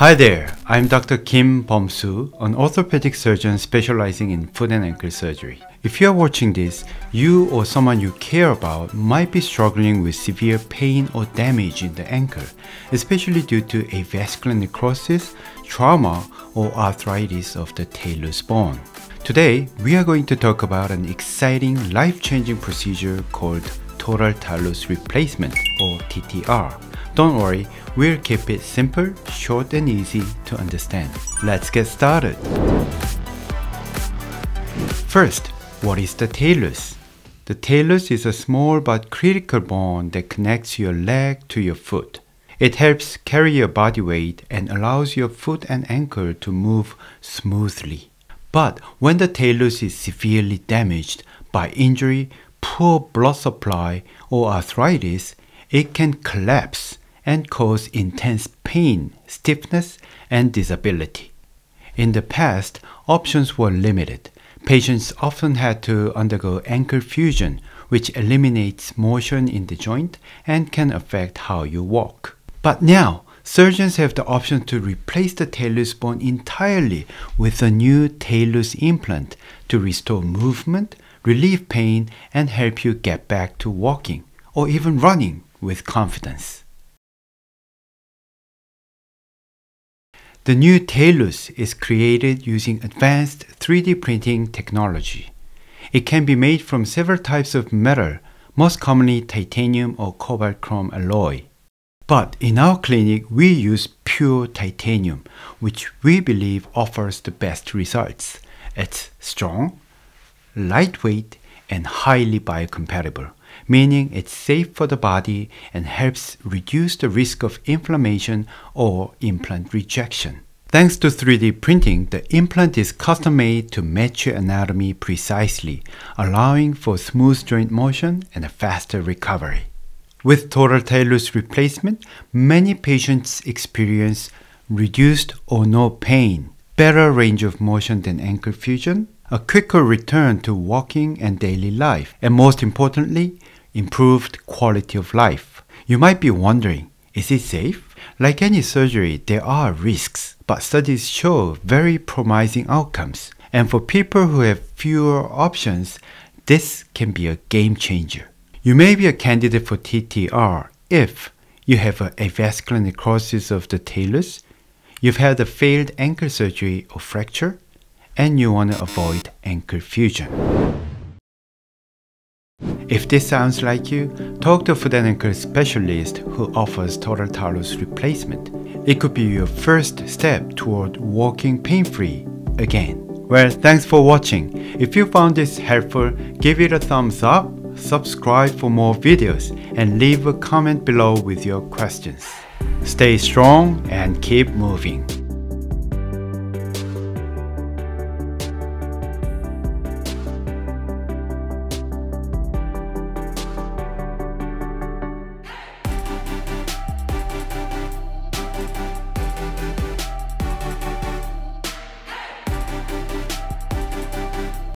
Hi there, I'm Dr. Kim BomSoo, an orthopedic surgeon specializing in foot and ankle surgery. If you are watching this, you or someone you care about might be struggling with severe pain or damage in the ankle, especially due to avascular necrosis, trauma, or arthritis of the talus bone. Today, we are going to talk about an exciting, life-changing procedure called Total Talus Replacement, or TTR. Don't worry, we'll keep it simple, short and easy to understand. Let's get started! First, what is the talus? The talus is a small but critical bone that connects your leg to your foot. It helps carry your body weight and allows your foot and ankle to move smoothly. But when the talus is severely damaged by injury, poor blood supply or arthritis, it can collapse and cause intense pain, stiffness, and disability. In the past, options were limited. Patients often had to undergo ankle fusion, which eliminates motion in the joint and can affect how you walk. But now, surgeons have the option to replace the talus bone entirely with a new talus implant to restore movement, relieve pain, and help you get back to walking or even running with confidence. The new talus is created using advanced 3D printing technology. It can be made from several types of metal, most commonly titanium or cobalt chrome alloy. But in our clinic, we use pure titanium, which we believe offers the best results. It's strong, lightweight, and highly biocompatible, meaning it's safe for the body and helps reduce the risk of inflammation or implant rejection. Thanks to 3D printing, the implant is custom made to match your anatomy precisely, allowing for smooth joint motion and a faster recovery. With total talus replacement, many patients experience reduced or no pain, better range of motion than ankle fusion, a quicker return to walking and daily life, and most importantly, improved quality of life. You might be wondering, is it safe? Like any surgery, there are risks, but studies show very promising outcomes. And for people who have fewer options, this can be a game changer. You may be a candidate for TTR if you have an avascular necrosis of the talus, you've had a failed ankle surgery or fracture, and you want to avoid ankle fusion. If this sounds like you, talk to a foot and ankle specialist who offers total talus replacement. It could be your first step toward walking pain-free again. Well, thanks for watching. If you found this helpful, give it a thumbs up, subscribe for more videos, and leave a comment below with your questions. Stay strong and keep moving.